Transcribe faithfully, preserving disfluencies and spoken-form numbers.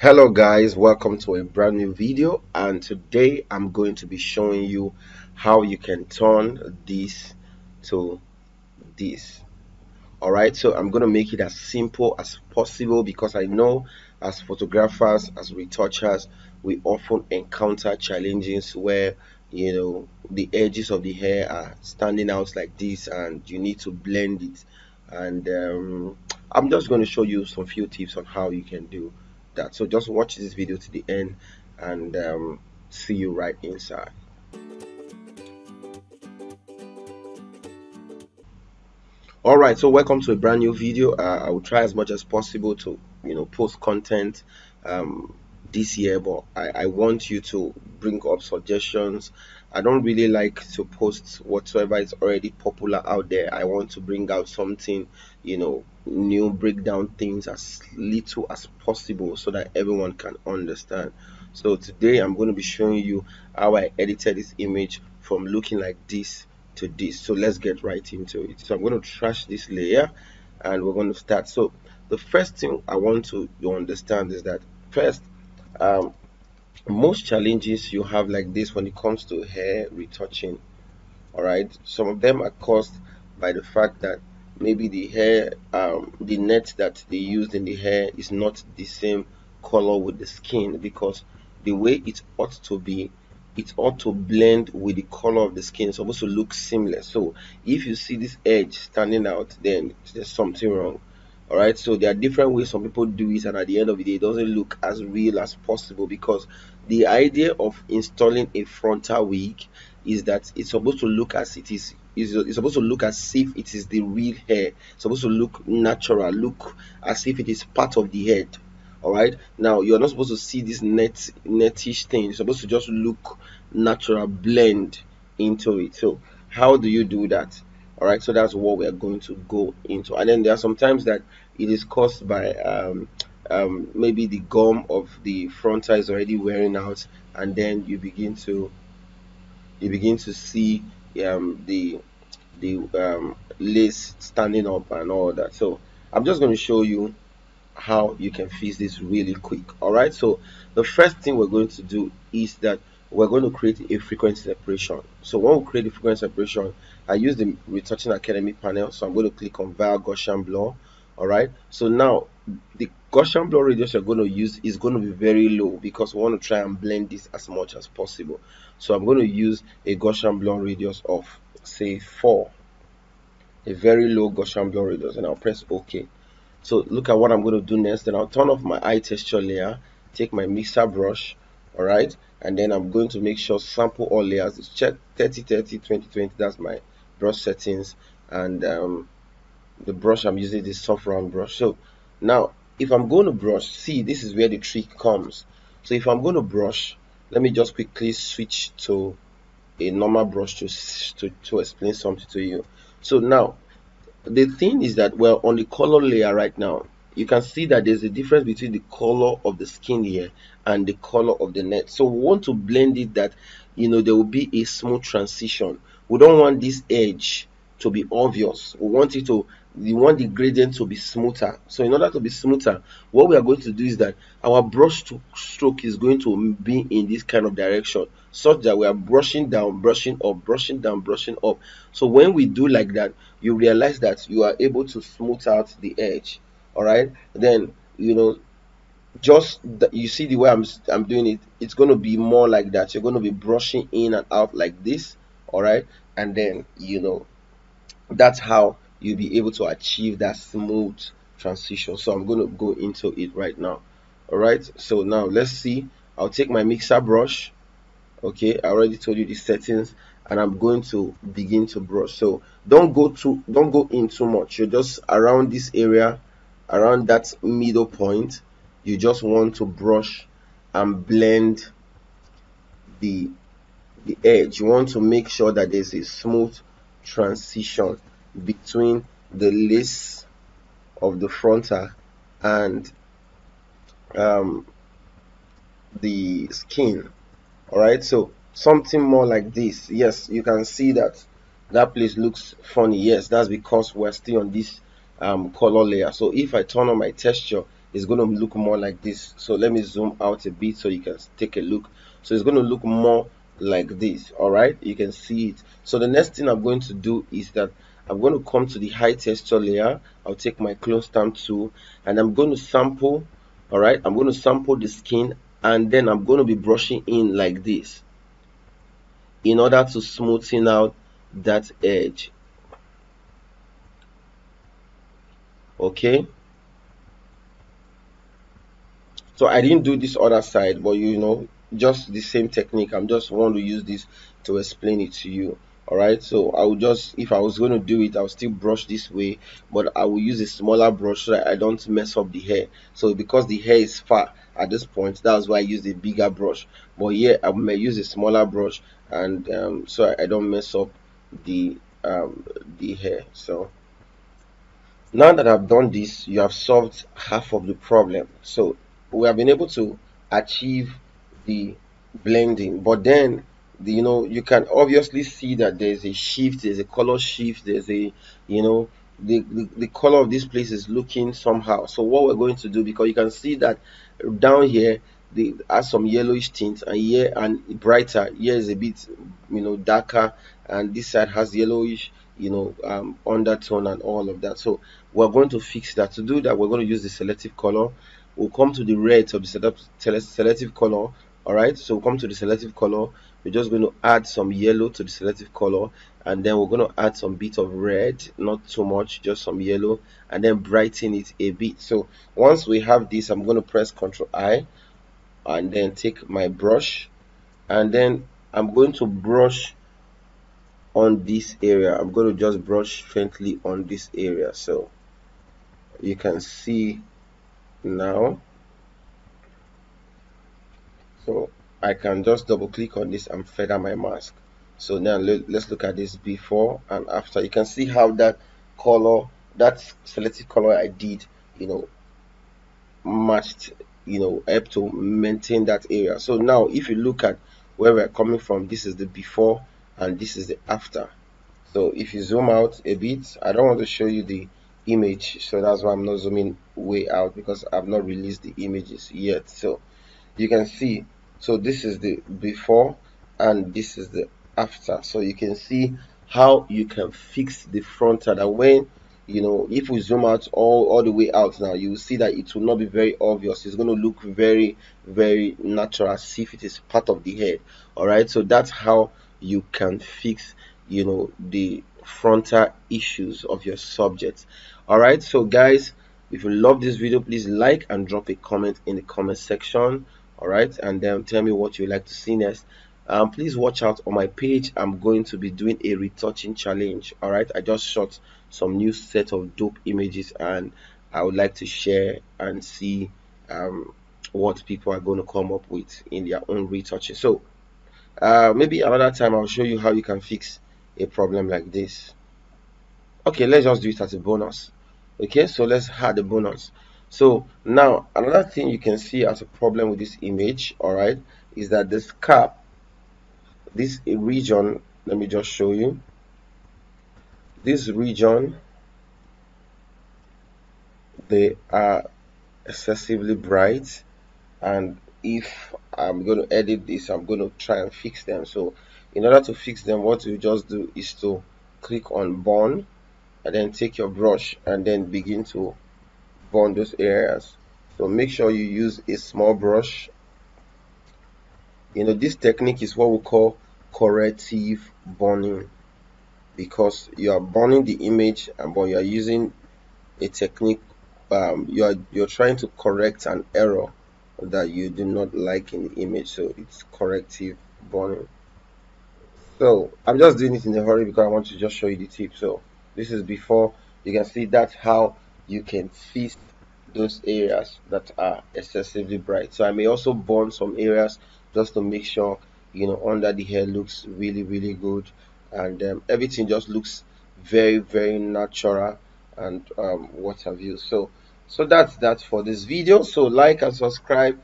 Hello guys, welcome to a brand new video, and today I'm going to be showing you how you can turn this to this. All right, so I'm going to make it as simple as possible because I know as photographers, as retouchers, we often encounter challenges where, you know, the edges of the hair are standing out like this and you need to blend it. And um, I'm just going to show you some few tips on how you can do that. So just watch this video to the end and um, see you right inside. All right, so welcome to a brand new video. uh, I will try as much as possible to, you know, post content um, this year, but I, I want you to bring up suggestions. I don't really like to post whatsoever is already popular out there. I want to bring out something, you know, new, break down things as little as possible so that everyone can understand. So today I'm going to be showing you how I edited this image from looking like this to this. So let's get right into it. So I'm going to trash this layer and we're going to start. So the first thing I want to you understand is that first, um most challenges you have like this when it comes to hair retouching, all right, some of them are caused by the fact that maybe the hair, um the net that they used in the hair is not the same color with the skin, because the way it ought to be, it ought to blend with the color of the skin. It's supposed to look seamless. So if you see this edge standing out, then there's something wrong. All right, so there are different ways some people do it, and at the end of the day, it doesn't look as real as possible, because the idea of installing a frontal wig is that it's supposed to look as it is. It's supposed to look as if it is the real hair. It's supposed to look natural, look as if it is part of the head. All right, now you're not supposed to see this net nettish thing. It's supposed to just look natural, blend into it. So how do you do that? All right, so that's what we are going to go into. And then there are some times that it is caused by um, um, maybe the gum of the frontal is already wearing out, and then you begin to you begin to see um, the the um, lace standing up and all that. So I'm just going to show you how you can fix this really quick. All right, so the first thing we're going to do is that we're going to create a frequency separation. So when we create a frequency separation, I use the Retouching Academy panel. So I'm going to click on via Gaussian blur. All right, so now the Gaussian blur radius you're going to use is going to be very low, because we want to try and blend this as much as possible. So I'm going to use a Gaussian blur radius of, say, four, a very low Gaussian blur radius, and I'll press OK. So look at what I'm going to do next. Then I'll turn off my eye texture layer, take my mixer brush, all right, and then I'm going to make sure sample all layers. It's check thirty thirty twenty twenty, that's my brush settings, and um, the brush I'm using is soft round brush. So now if I'm going to brush, see, this is where the trick comes. So if I'm going to brush, let me just quickly switch to a normal brush to, to, to explain something to you. So now the thing is that we're on the color layer right now. You can see that there's a difference between the color of the skin here and the color of the net. So we want to blend it that, you know, there will be a smooth transition. We don't want this edge to be obvious. We want it to, we want the gradient to be smoother. So in order to be smoother, what we are going to do is that our brush stroke is going to be in this kind of direction, such that we are brushing down, brushing up, brushing down, brushing up. So when we do like that, you realize that you are able to smooth out the edge. All right, then, you know, just the, you see the way I'm, I'm doing it, it's going to be more like that. You're going to be brushing in and out like this. All right, and then, you know, that's how you'll be able to achieve that smooth transition. So I'm going to go into it right now. All right, so now let's see. I'll take my mixer brush. Okay, I already told you the settings, and I'm going to begin to brush. So don't go too, don't go in too much. You're just around this area, around that middle point. You just want to brush and blend the the edge. You want to make sure that there's a smooth transition between the lace of the frontal and um, the skin. All right, so something more like this. Yes, you can see that that place looks funny. Yes, that's because we're still on this Um, color layer. So if I turn on my texture, it's going to look more like this. So let me zoom out a bit so you can take a look. So it's going to look more like this. All right, you can see it. So the next thing I'm going to do is that I'm going to come to the high texture layer. I'll take my clone stamp tool and I'm going to sample. All right, I'm going to sample the skin, and then I'm going to be brushing in like this in order to smoothen out that edge. Okay, so I didn't do this other side, but you know, just the same technique. I'm just want to use this to explain it to you. All right, so I will just, if I was going to do it, I'll still brush this way, but I will use a smaller brush so that I don't mess up the hair. So because the hair is fat at this point, that's why I use a bigger brush, but here I may use a smaller brush, and um, so I don't mess up the um, the hair. So now that I've done this, you have solved half of the problem. So we have been able to achieve the blending, but then the, you know, you can obviously see that there's a shift, there's a color shift, there's a, you know, the, the the color of this place is looking somehow. So what we're going to do, because you can see that down here they add some yellowish tint, and here and brighter, here is a bit, you know, darker, and this side has yellowish, you know, um, undertone and all of that. So we're going to fix that. To do that, we're going to use the selective color. We'll come to the red of the selective color. All right, so we'll come to the selective color. We're just going to add some yellow to the selective color, and then we're going to add some bit of red, not too much, just some yellow, and then brighten it a bit. So once we have this, I'm going to press Ctrl I and then take my brush, and then I'm going to brush on this area. I'm going to just brush faintly on this area, so you can see now. So I can just double click on this and feather my mask. So now let's look at this before and after. You can see how that color, that selective color I did, you know, matched, you know, helped to maintain that area. So now if you look at where we're coming from, this is the before and this is the after. So if you zoom out a bit, I don't want to show you the image, so that's why I'm not zooming way out, because I've not released the images yet. So you can see, so this is the before and this is the after. So you can see how you can fix the frontal, and when, you know, if we zoom out all all the way out now, you will see that it will not be very obvious. It's going to look very very natural, as if it is part of the head. All right, so that's how you can fix, you know, the frontal issues of your subject. All right, so guys, if you love this video, please like and drop a comment in the comment section. All right, and then tell me what you like to see next. Um, please watch out on my page. I'm going to be doing a retouching challenge. All right, I just shot some new set of dope images, and I would like to share and see um, what people are going to come up with in their own retouching. So Uh, maybe another time I'll show you how you can fix a problem like this. Okay, let's just do it as a bonus. Okay, so let's add a bonus. So now another thing you can see as a problem with this image, all right, is that this cap, this region, let me just show you this region, they are excessively bright, and if I'm going to edit this, I'm going to try and fix them. So in order to fix them, what you just do is to click on burn, and then take your brush and then begin to burn those areas. So make sure you use a small brush. You know, this technique is what we call corrective burning, because you are burning the image, and but you are using a technique, um, you are you're trying to correct an error that you do not like in the image. So it's corrective burning. So I'm just doing it in a hurry because I want to just show you the tip. So this is before. You can see that's how you can fix those areas that are excessively bright. So I may also burn some areas just to make sure, you know, under the hair looks really really good, and um, everything just looks very very natural, and um, what have you. So So that's that for this video. So like and subscribe,